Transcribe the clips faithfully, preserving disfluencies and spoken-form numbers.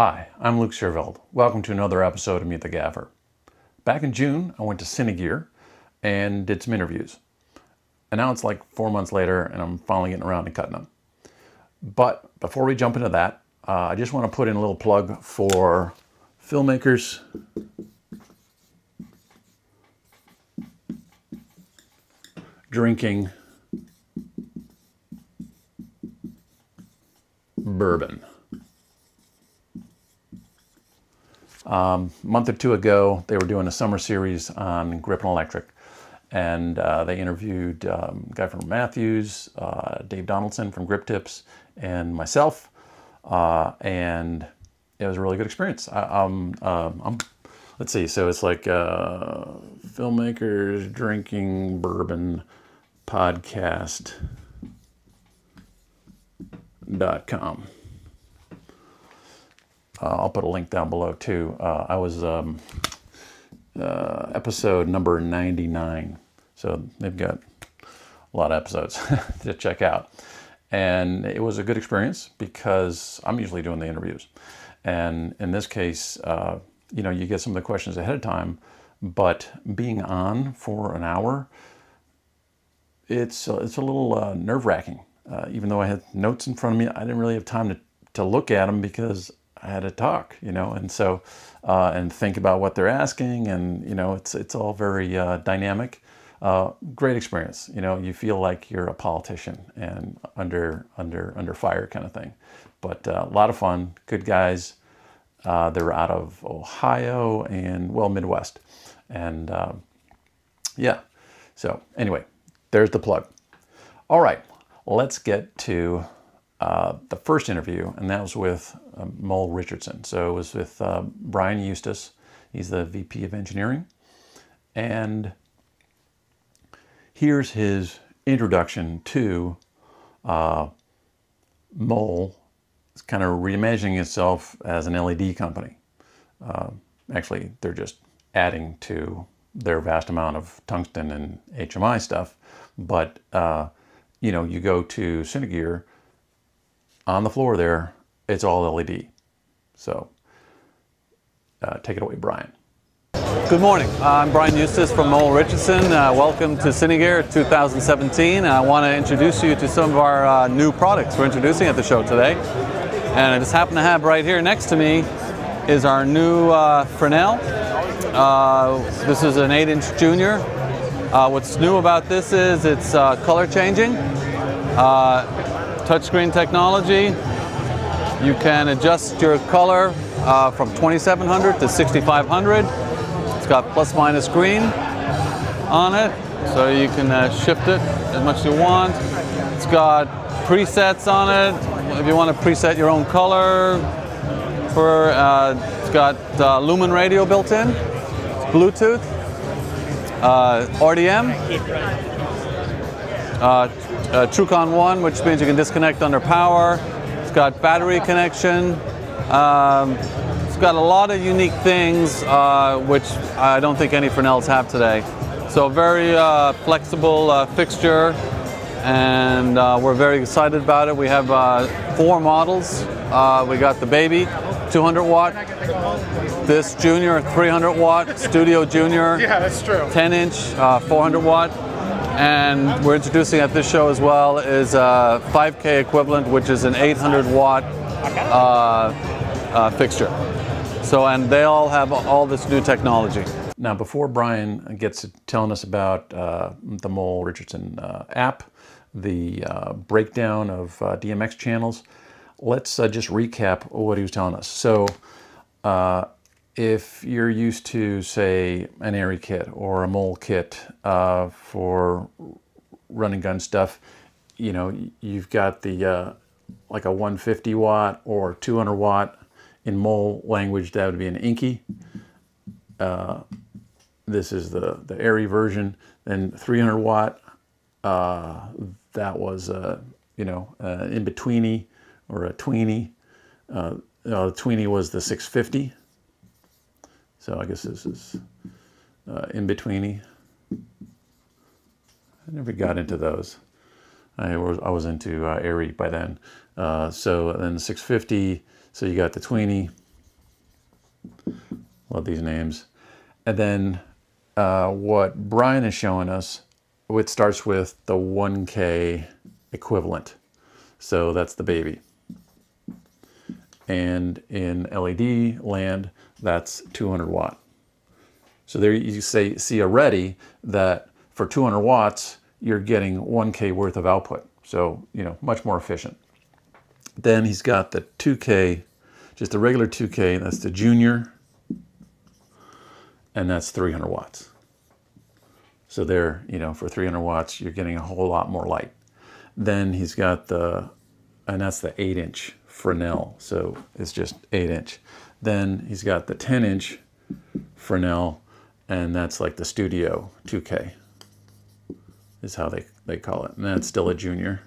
Hi, I'm Luke Schierveld. Welcome to another episode of Meet the Gaffer. Back in June, I went to Cinegear and did some interviews. And now it's like four months later and I'm finally getting around to cutting them. But before we jump into that, uh, I just want to put in a little plug for filmmakers drinking bourbon. Um, a month or two ago, they were doing a summer series on Grip and Electric, and uh, they interviewed um, a guy from Matthews, uh, Dave Donaldson from Grip Tips, and myself, uh, and it was a really good experience. I, um, um, I'm, let's see, so it's like uh, filmmakers drinking bourbon podcast dot com. Uh, I'll put a link down below too. Uh, I was um, uh, episode number ninety-nine. So they've got a lot of episodes to check out. And it was a good experience because I'm usually doing the interviews. And in this case, uh, you know, you get some of the questions ahead of time, but being on for an hour, it's, uh, it's a little uh, nerve-wracking. Uh, even though I had notes in front of me, I didn't really have time to, to look at them because I had to talk, you know, and so, uh, and think about what they're asking, and, you know, it's, it's all very uh, dynamic. Uh, great experience, you know, you feel like you're a politician and under, under, under fire kind of thing. But uh, a lot of fun, good guys. Uh, they're out of Ohio and, well, Midwest. And uh, yeah, so anyway, there's the plug. All right, let's get to Uh, the first interview, and that was with uh, Mole Richardson. So it was with uh, Brian Eustace. He's the V P of Engineering. And here's his introduction to uh, Mole. It's kind of reimagining itself as an L E D company. Uh, actually, they're just adding to their vast amount of tungsten and H M I stuff. But, uh, you know, you go to Cinegear, on the floor there, it's all L E D. So uh, take it away, Brian. Good morning. I'm Brian Eustace from Mole Richardson. Uh, welcome to Cinegear two thousand seventeen. I want to introduce you to some of our uh, new products we're introducing at the show today. And I just happen to have right here next to me is our new uh, Fresnel. Uh, this is an eight inch junior. Uh, what's new about this is it's uh, color changing. Uh, Touchscreen technology. You can adjust your color uh, from twenty-seven hundred to sixty-five hundred. It's got plus minus green on it, so you can uh, shift it as much as you want. It's got presets on it if you want to preset your own color. For uh, it's got uh, Lumen Radio built in, Bluetooth, uh, R D M, uh, Uh, TrueCon one, which means you can disconnect under power. It's got battery connection. Um, it's got a lot of unique things, uh, which I don't think any Fresnels have today. So very uh, flexible uh, fixture, and uh, we're very excited about it. We have uh, four models. Uh, we got the baby, two hundred watt. This junior, three hundred watt. Studio junior. Yeah, that's true. ten inch, uh, four hundred watt. And we're introducing at this show as well is a five K equivalent, which is an eight hundred watt uh, uh, fixture. So, and they all have all this new technology. Now, before Brian gets to telling us about uh, the Mole Richardson uh, app, the uh, breakdown of uh, D M X channels, let's uh, just recap what he was telling us. So, uh, if you're used to, say, an ARRI kit or a Mole kit uh, for run and gun stuff, you know, you've got the uh, like a one hundred fifty watt or two hundred watt. In Mole language, that would be an Inky. Uh, this is the, the ARRI version. Then three hundred watt, uh, that was, uh, you know, uh, in-betweeny or a tweeny. Uh, uh, the tweeny was the six fifty. So I guess this is uh, in-betweeny. I never got into those. I was, I was into uh, ARRI by then. Uh, so then six fifty, so you got the tweeny, Love these names. And then uh, what Brian is showing us, it starts with the one K equivalent. So that's the baby. And in L E D land, that's two hundred watt. So there you say, see already that for two hundred watts, you're getting one K worth of output. So, you know, much more efficient. Then he's got the two K, just the regular two K, and that's the junior, and that's three hundred watts. So there, you know, for three hundred watts, you're getting a whole lot more light. Then he's got the, and that's the eight inch Fresnel. So it's just eight inch. Then he's got the ten inch Fresnel, and that's like the studio two K is how they, they call it. And that's still a junior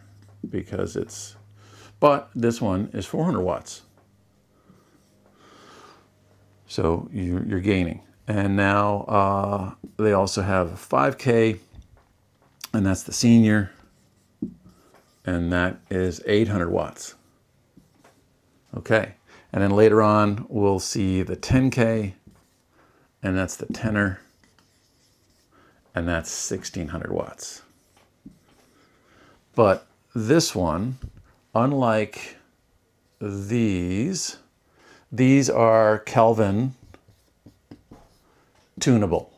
because it's, but this one is four hundred watts. So you're, you're gaining. And now uh, they also have five K, and that's the senior, and that is eight hundred watts. Okay, and then later on we'll see the ten K, and that's the tenor, and that's sixteen hundred watts. But this one, unlike these, these are Kelvin tunable.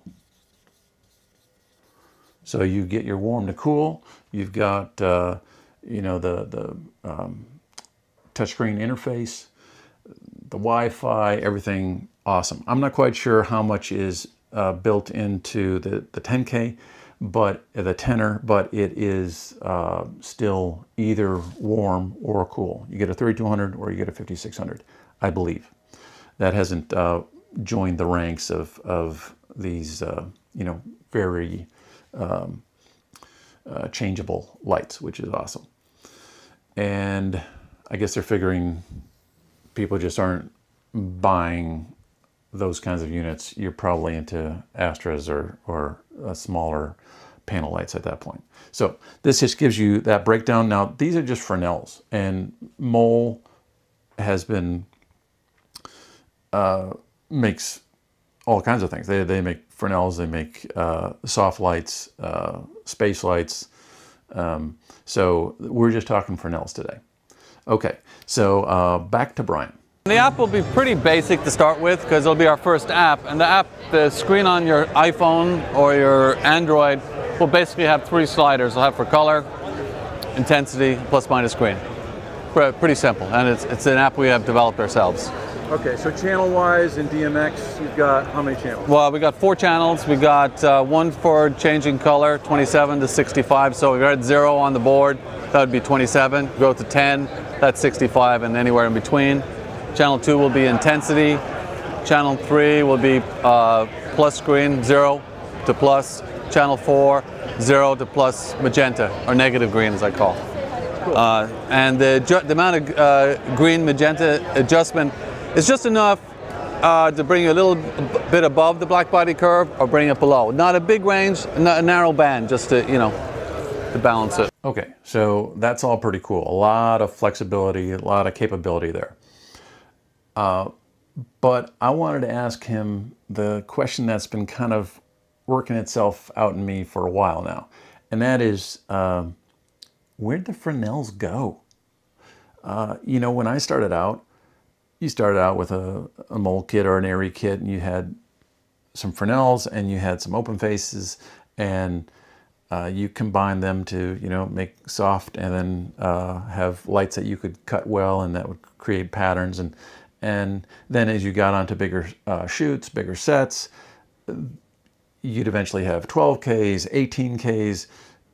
So you get your warm to cool. You've got, uh, you know, the, the um, touchscreen interface, the Wi-Fi, everything awesome. I'm not quite sure how much is uh, built into the, the ten K, but the tenor, but it is uh, still either warm or cool. You get a thirty-two hundred or you get a fifty-six hundred, I believe. That hasn't uh, joined the ranks of, of these, uh, you know, very um, uh, changeable lights, which is awesome. And I guess they're figuring people just aren't buying those kinds of units. You're probably into Astras or, or uh, smaller panel lights at that point. So this just gives you that breakdown. Now, these are just Fresnels, and Mole has been, uh, makes all kinds of things. They, they make Fresnels, they make uh, soft lights, uh, space lights. Um, so we're just talking Fresnels today. Okay, so uh, back to Brian. The app will be pretty basic to start with because it'll be our first app. And the app, the screen on your iPhone or your Android will basically have three sliders. It'll have for color, intensity, plus minus green. Pretty simple, and it's, it's an app we have developed ourselves. Okay, so channel-wise in D M X, you've got how many channels? Well, we got four channels. We got uh, one for changing color, twenty-seven to sixty-five. So if you had zero on the board, that would be twenty-seven. Go to ten, that's sixty-five, and anywhere in between. Channel two will be intensity. Channel three will be uh, plus green, zero to plus. Channel four, zero to plus magenta, or negative green as I call. Cool. Uh, and the, the amount of uh, green magenta adjustment, it's just enough uh, to bring you a little bit above the black body curve or bring it below. Not a big range, not a narrow band, just to, you know, to balance it. Okay, so that's all pretty cool. A lot of flexibility, a lot of capability there. Uh, but I wanted to ask him the question that's been kind of working itself out in me for a while now. And that is, uh, where'd the Fresnels go? Uh, you know, when I started out, you started out with a, a Mole kit or an ARRI kit, and you had some Fresnels and you had some open faces, and uh, you combined them to, you know, make soft and then uh, have lights that you could cut well and that would create patterns. And, and then as you got onto bigger uh, shoots, bigger sets, you'd eventually have twelve Ks, eighteen Ks,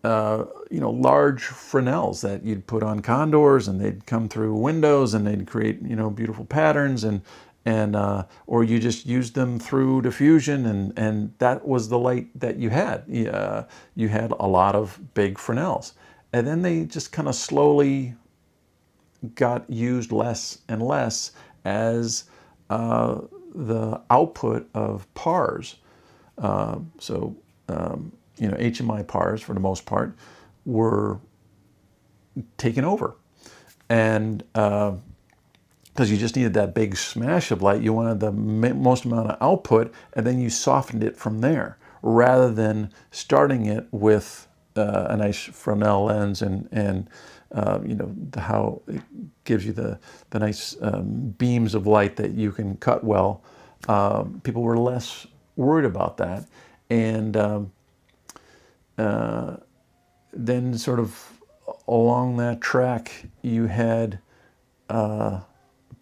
Uh, you know, large Fresnels that you'd put on condors, and they'd come through windows, and they'd create, you know, beautiful patterns, and and uh, or you just used them through diffusion, and and that was the light that you had. Uh, you had a lot of big Fresnels, and then they just kind of slowly got used less and less as uh, the output of P A Rs. Uh, so. Um, you know, H M I P A Rs for the most part were taken over. And uh, because you just needed that big smash of light. You wanted the most amount of output, and then you softened it from there, rather than starting it with uh, a nice Fresnel lens and, and uh, you know, the, how it gives you the, the nice um, beams of light that you can cut well. Um, people were less worried about that. And um, uh, then sort of along that track, you had uh,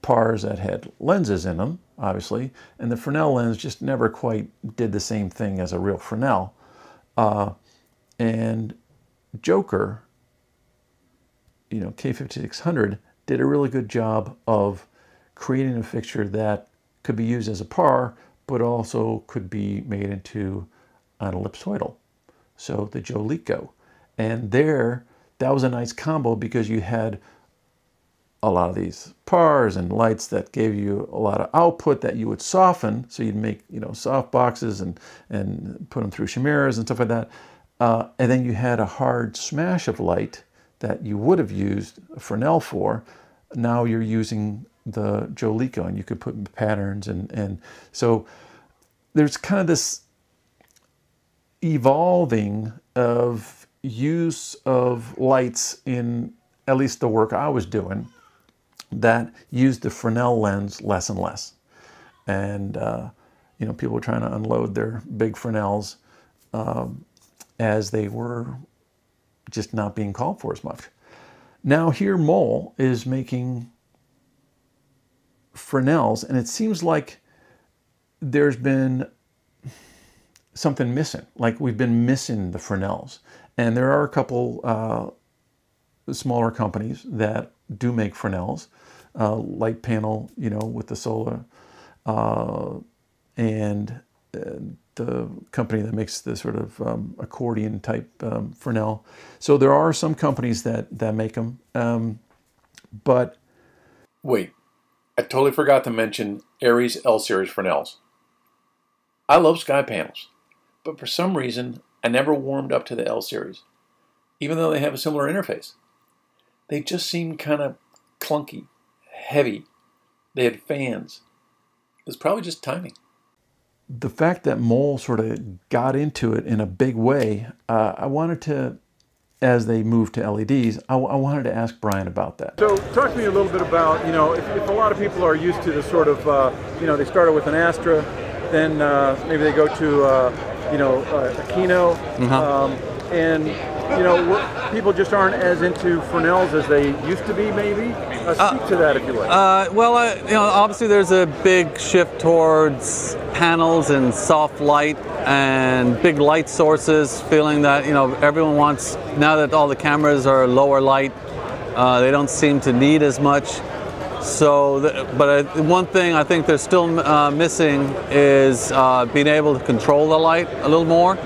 P A Rs that had lenses in them, obviously, and the Fresnel lens just never quite did the same thing as a real Fresnel. Uh, and Joker, you know, K fifty-six hundred did a really good job of creating a fixture that could be used as a P A R, but also could be made into an ellipsoidal. So the Jo-Leko. And there, that was a nice combo because you had a lot of these P A Rs and lights that gave you a lot of output that you would soften. So you'd make, you know, soft boxes and, and put them through chimeras and stuff like that. Uh, and then you had a hard smash of light that you would have used a Fresnel for. Now you're using the Jo-Leko, and you could put patterns. And, and so there's kind of this evolving of use of lights in at least the work I was doing that used the Fresnel lens less and less. And, uh, you know, people were trying to unload their big Fresnels um, as they were just not being called for as much. Now here Mole is making Fresnels, and it seems like there's been something missing. Like we've been missing the Fresnels. And there are a couple uh, smaller companies that do make Fresnels, uh, light panel, you know, with the solar. Uh, and uh, the company that makes the sort of um, accordion type um, Fresnel. So there are some companies that, that make them. Um, but wait. I totally forgot to mention ARRI's L-Series Fresnels. I love sky panels, but for some reason, I never warmed up to the L-Series, even though they have a similar interface. They just seemed kind of clunky, heavy. They had fans. It was probably just timing. The fact that Mole sort of got into it in a big way, uh, I wanted to, as they move to L E Ds, I, I wanted to ask Brian about that. So talk to me a little bit about, you know, if, if a lot of people are used to the sort of, uh, you know, they started with an Astra, then uh, maybe they go to, uh, you know, a, a Kino, mm-hmm. um, and, you know, people just aren't as into Fresnels as they used to be, maybe? Uh, speak uh, to that, if you like. Uh, well, uh, you know, obviously there's a big shift towards panels and soft light and big light sources, feeling that, you know, everyone wants, now that all the cameras are lower light, uh, they don't seem to need as much. So, the, but I, one thing I think they're still uh, missing is uh, being able to control the light a little more,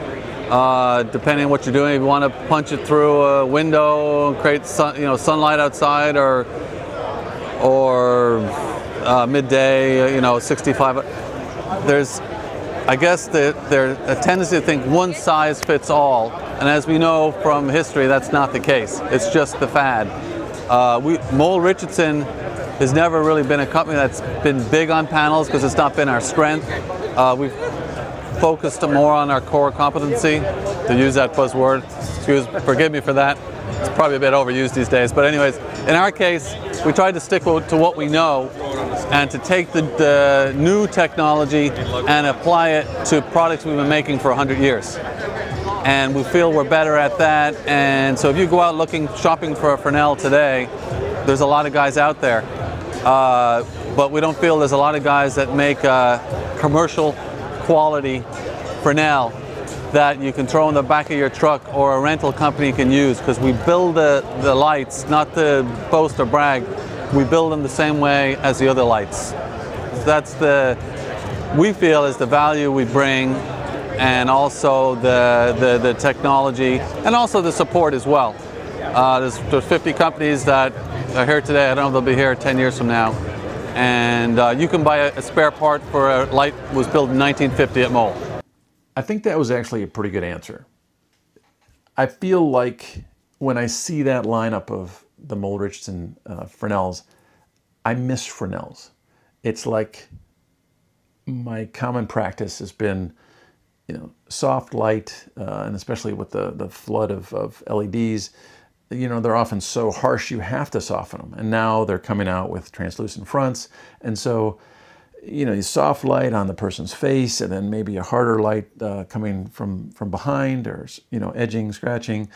uh, depending on what you're doing. If you want to punch it through a window, create sun, you know, sunlight outside, or or uh, midday, you know, sixty-five. There's, I guess, the, there's a tendency to think one size fits all, and as we know from history, that's not the case. It's just the fad. Uh, we, Mole Richardson has never really been a company that's been big on panels because it's not been our strength. Uh, we've focused more on our core competency, to use that buzzword. Excuse, forgive me for that. It's probably a bit overused these days. But anyways, in our case, we tried to stick to what we know and to take the, the new technology and apply it to products we've been making for a hundred years. And we feel we're better at that. And so if you go out looking, shopping for a Fresnel today, there's a lot of guys out there. Uh, but we don't feel there's a lot of guys that make uh, commercial quality Fresnel that you can throw in the back of your truck or a rental company can use, because we build the, the lights, not to boast or brag, we build them the same way as the other lights. That's the, we feel is the value we bring, and also the, the, the technology, and also the support as well. Uh, there's, there's fifty companies that are here today. I don't know if they'll be here ten years from now. And uh, you can buy a, a spare part for a light that was built in nineteen fifty at Mole. I think that was actually a pretty good answer. I feel like when I see that lineup of the Mole Richardson uh, Fresnels, I miss Fresnels. It's like my common practice has been, you know, soft light, uh, and especially with the, the flood of, of L E Ds, you know, they're often so harsh you have to soften them. And now they're coming out with translucent fronts. And so, you know, you soft light on the person's face and then maybe a harder light uh, coming from, from behind or, you know, edging, scratching,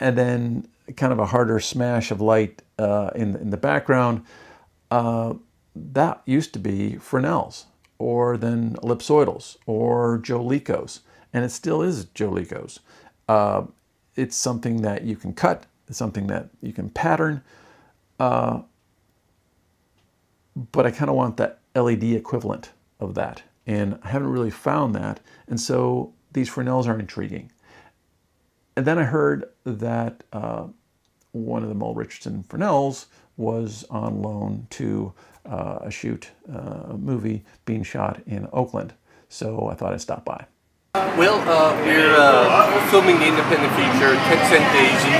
and then kind of a harder smash of light uh, in, in the background. Uh, that used to be Fresnels, or then ellipsoidals, or Jo-Lekos, and it still is Jo-Lekos. Uh, it's something that you can cut, it's something that you can pattern, uh, but I kind of want that L E D equivalent of that, and I haven't really found that, and so these Fresnels are intriguing. And then I heard that uh, one of the Mole Richardson Fresnels was on loan to uh, a shoot, uh, a movie being shot in Oakland. So I thought I'd stop by. Well, uh, we're uh, filming the independent feature, Tex and Daisy,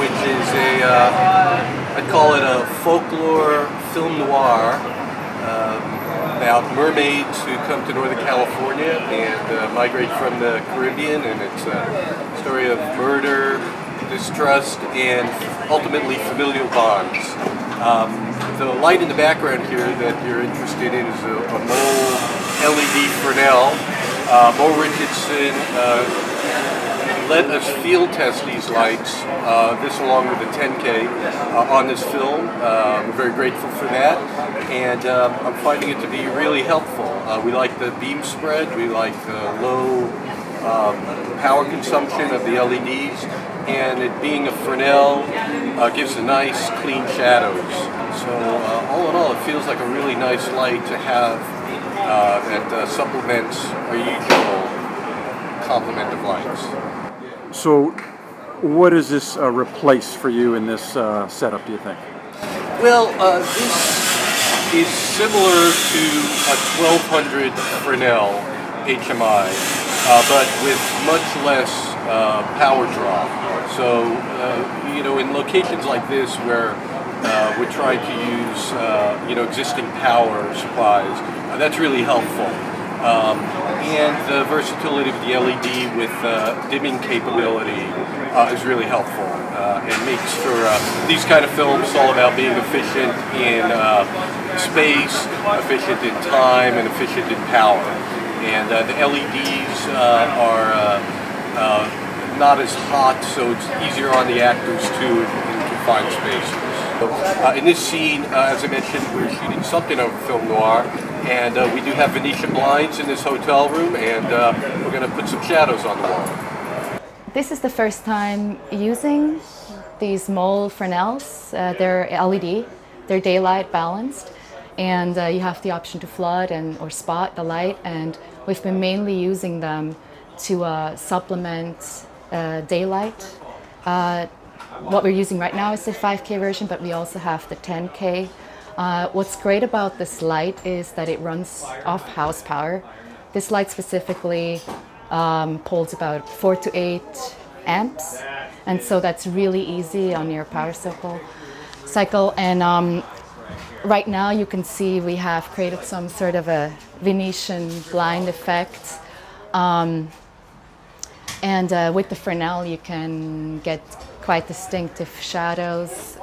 which is a, uh, I call it a folklore film noir uh, about mermaids who come to Northern California and uh, migrate from the Caribbean, and it's a story of murder, distrust, and ultimately familial bonds. Um, the light in the background here that you're interested in is a, a Mole L E D Fresnel. Uh, Mole Richardson uh, let us field test these lights, uh, this along with the ten K, uh, on this film. Uh, I'm very grateful for that, and uh, I'm finding it to be really helpful. Uh, we like the beam spread, we like the low um, power consumption of the L E Ds, and it being a Fresnel uh, gives a nice clean shadows. So uh, all in all, it feels like a really nice light to have uh, that uh, supplements our usual complement of lights. So what does this uh, replace for you in this uh, setup, do you think? Well, uh, this is similar to a twelve hundred Fresnel H M I, uh, but with much less Uh, power draw. So, uh, you know, in locations like this where uh, we're trying to use, uh, you know, existing power supplies, uh, that's really helpful. Um, and the versatility of the L E D with uh, dimming capability uh, is really helpful. Uh, it makes for uh, these kind of films all about being efficient in uh, space, efficient in time, and efficient in power. And uh, the L E Ds uh, are uh, Uh, not as hot, so it's easier on the actors too in confined spaces. So, uh, in this scene, uh, as I mentioned, we're shooting something of film noir, and uh, we do have Venetian blinds in this hotel room, and uh, we're going to put some shadows on the wall. This is the first time using these Mole Fresnels. Uh, they're L E D, they're daylight balanced, and uh, you have the option to flood and or spot the light, and we've been mainly using them to uh, supplement uh, daylight. Uh, what we're using right now is the five K version, but we also have the ten K. Uh, what's great about this light is that it runs off house power. This light specifically um, pulls about four to eight amps, and so that's really easy on your power cycle. cycle. And um, right now you can see we have created some sort of a Venetian blind effect. Um, and uh, with the Fresnel you can get quite distinctive shadows,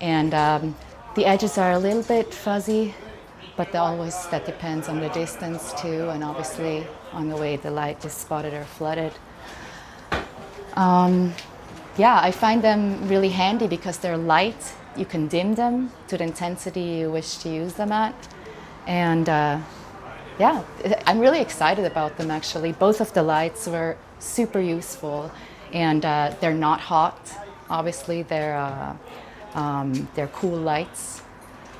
and um, the edges are a little bit fuzzy, but always that depends on the distance too, and obviously on the way the light is spotted or flooded. Um, yeah, I find them really handy because they're light, you can dim them to the intensity you wish to use them at, and uh, yeah, I'm really excited about them actually. Both of the lights were super useful, and uh, they're not hot. Obviously, they're, uh, um, they're cool lights,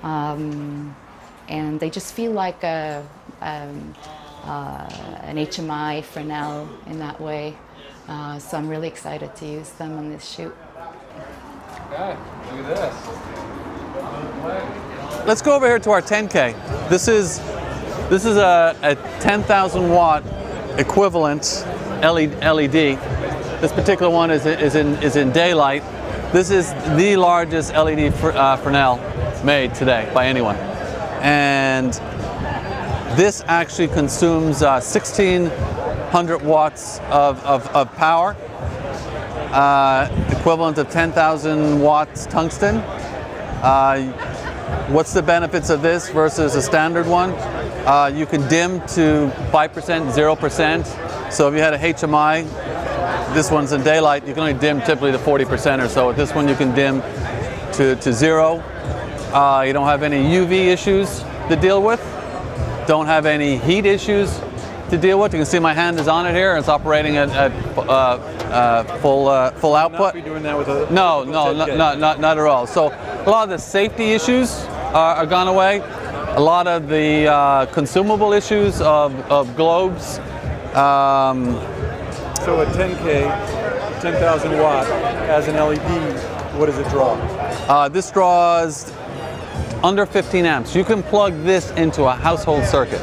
um, and they just feel like a, um, uh, an H M I Fresnel in that way. Uh, so I'm really excited to use them on this shoot. Okay, look at this. Let's go over here to our ten K. This is This is a, a ten thousand watt equivalent L E D. This particular one is, is, in, is in daylight. This is the largest L E D for, uh, Fresnel. made today by anyone. And this actually consumes uh, sixteen hundred watts of, of, of power, uh, equivalent of ten thousand watts tungsten. Uh, what's the benefits of this versus a standard one? Uh, you can dim to five percent, zero percent. So if you had a H M I, this one's in daylight, you can only dim typically to forty percent or so. With this one, you can dim to, to zero. Uh, you don't have any U V issues to deal with. Don't have any heat issues to deal with. You can see my hand is on it here. It's operating at, at uh, uh, full uh, full output. Not be doing that with a no, no, no, not, not not at all. So a lot of the safety issues are, are gone away. A lot of the uh, consumable issues of, of globes. Um, so a ten K, ten thousand watt as an L E D, what does it draw? Uh, this draws under fifteen amps. You can plug this into a household circuit.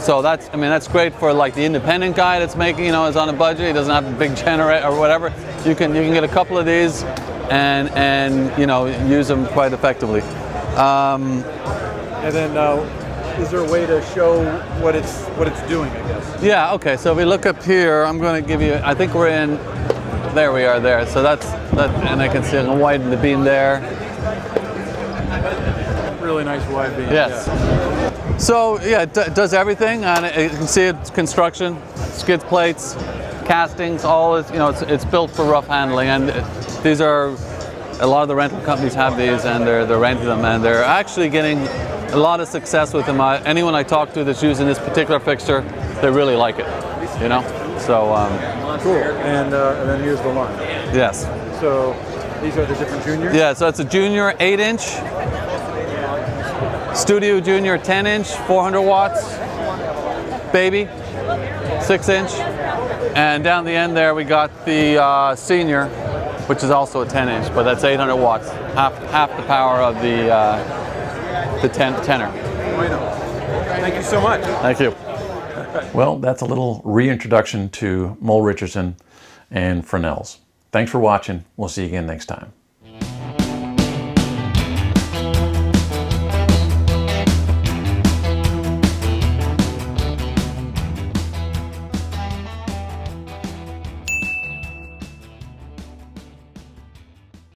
So that's, I mean, that's great for like the independent guy that's making, you know, is on a budget, he doesn't have a big generator or whatever. You can, you can get a couple of these and, and you know, use them quite effectively. Um, and then, uh, is there a way to show what it's, what it's doing, I guess? Yeah, okay, so if we look up here, I'm gonna give you, I think we're in, there we are there. So that's, that, and I can see, I can widen the beam there. Really nice wide beam. Yes. Yeah. So yeah, it d does everything, and it, you can see its construction, skid plates, castings, all is, you know, it's, it's built for rough handling, and it, these are, a lot of the rental companies have these, and they're, they're renting them, and they're actually getting a lot of success with them. I, anyone I talk to that's using this particular fixture, they really like it, you know, so. Um, cool, and, uh, and then here's the line. Yes. So these are the different juniors? Yeah, so it's a junior eight inch, Studio Junior ten inch, four hundred watts, baby, six inch. And down the end there, we got the uh, Senior, which is also a ten inch, but that's eight hundred watts, half, half the power of the, uh, the ten, tenor. Thank you so much. Thank you. Well, that's a little reintroduction to Mole Richardson and Fresnel's. Thanks for watching. We'll see you again next time.